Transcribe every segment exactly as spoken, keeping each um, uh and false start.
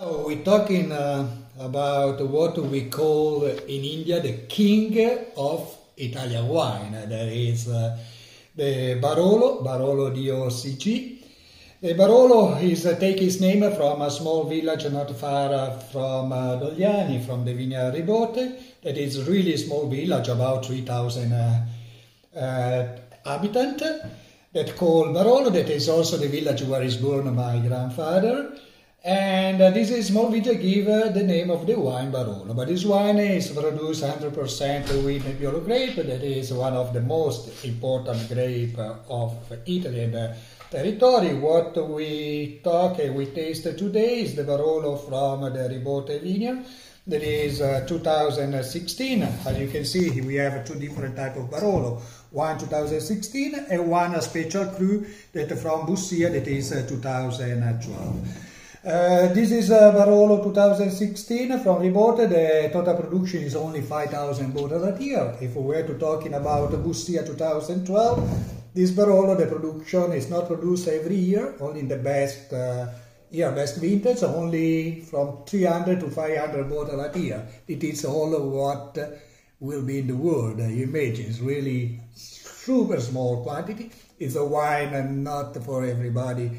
So we're talking uh, about what we call in India the king of Italian wine. There is uh, the Barolo, Barolo D O C G. The Barolo is uh, take its name from a small village not far uh, from uh, Dogliani, from the Vigna Ribote. That is really small village, about three thousand uh, uh, inhabitants. That called Barolo. That is also the village where is born my grandfather. And uh, this is small village give uh, the name of the wine Barolo. But this wine is produced one hundred percent with Nebbiolo grape. That is one of the most important grape uh, of Italy and uh, territory. What we talk and uh, we taste today is the Barolo from uh, the Ribote Vigna. That is uh, two thousand sixteen. As you can see, here we have two different types of Barolo. One two thousand sixteen and one a special cru that from Bussia. That is uh, two thousand twelve. Uh, this is uh, Barolo two thousand sixteen from Ribote. The total production is only five thousand bottles a year. If we were to talking about Bussia two thousand twelve, this Barolo, the production is not produced every year, only in the best uh, year, best vintage, only from three hundred to five hundred bottles a year. It is all what will be in the world, you imagine. It's really super small quantity. It's a wine and not for everybody.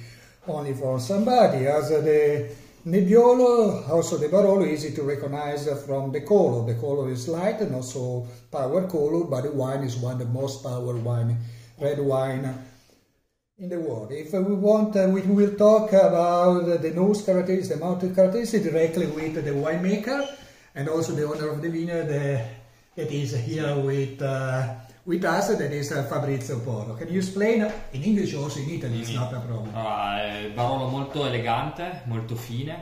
Only for somebody. As the Nebbiolo, also the Barolo, easy to recognize from the color. The color is light and also power color, but the wine is one of the most power wine, red wine in the world. If we want, we will talk about the nose characteristics, the mouth characteristics directly with the winemaker and also the owner of the vineyard that is here with uh, with us, that is uh, Fabrizio Porro. Can you explain in English also in Italy? It's not a problem. Uh, Barolo molto elegante, molto fine.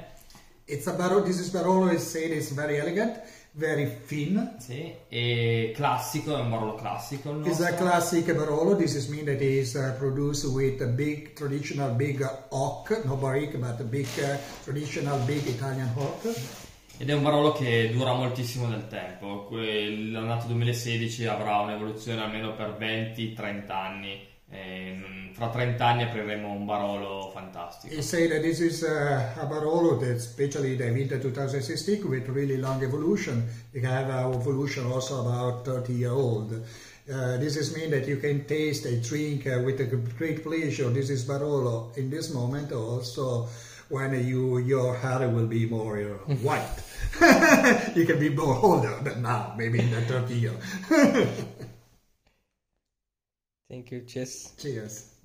It's a Barolo. This is Barolo. Is said it's very elegant, very thin. Sì. E classico, è un Barolo classico. It's a classic Barolo. This is mean that is uh, produced with a big traditional big oak, no barrique, but a big uh, traditional big Italian oak. Ed è un Barolo che dura moltissimo nel tempo. L'anno duemilasedici avrà un'evoluzione almeno per venti trenta anni. E fra trenta anni apriremo un Barolo fantastico. You say that this is a, a Barolo that especially the vintage twenty sixteen with really long evolution. You can have an evolution also about thirty year old. Uh, this is mean that you can taste and drink uh, with a great pleasure. This is Barolo in this moment also. When you, your hair will be more white, you can be more older than now, maybe in the thirty years. Thank you, cheers. Cheers.